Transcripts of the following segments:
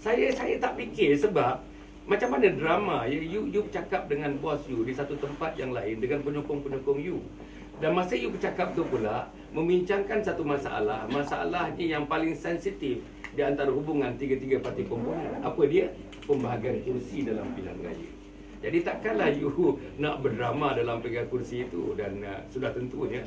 Saya tak fikir sebab macam mana drama you bercakap dengan bos you di satu tempat yang lain dengan penyokong-penyokong you. Dan masa you bercakap tu pula membincangkan satu masalah, masalahnya yang paling sensitif di antara hubungan tiga-tiga parti komponen. Apa dia? Pembahagian kursi dalam pilihan raya. Jadi takkanlah you nak berdrama dalam pegang kursi itu. Dan sudah tentunya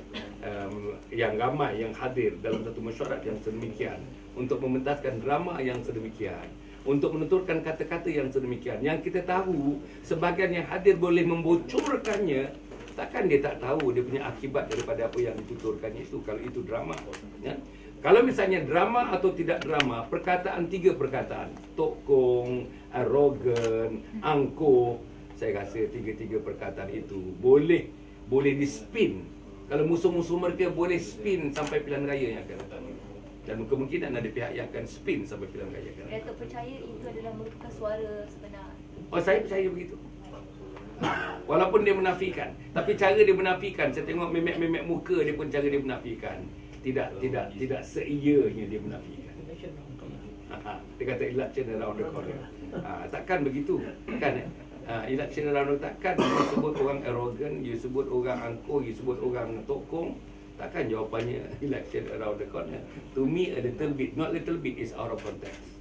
yang ramai yang hadir dalam satu mesyuarat yang sedemikian untuk mementaskan drama yang sedemikian, untuk menuturkan kata-kata yang sedemikian, yang kita tahu sebahagian yang hadir boleh membocorkannya. Takkan dia tak tahu dia punya akibat daripada apa yang dituturkannya itu, kalau itu drama ya? Kalau misalnya drama atau tidak drama, perkataan, tiga perkataan, tokong, arogan, angkuh, saya rasa tiga-tiga perkataan itu boleh dispin. Kalau musuh-musuh mereka boleh spin sampai pilihan raya yang akan datang. Dan kemungkinan ada pihak yang akan spin sampai pilihan raya akan datang. Dato' percaya itu adalah merupakan suara sebenar? Oh, saya percaya begitu. Walaupun dia menafikan, tapi cara dia menafikan, saya tengok memek-memek muka dia pun, cara dia menafikan Tidak seiyanya dia menafikan. Dia kata election around the corner. Takkan begitu, kan? Election around the corner, takkan you sebut orang arrogant, you sebut orang angkuh, you sebut orang tokong. Takkan jawapannya election around the corner. To me, a little bit, not little bit, is out of context.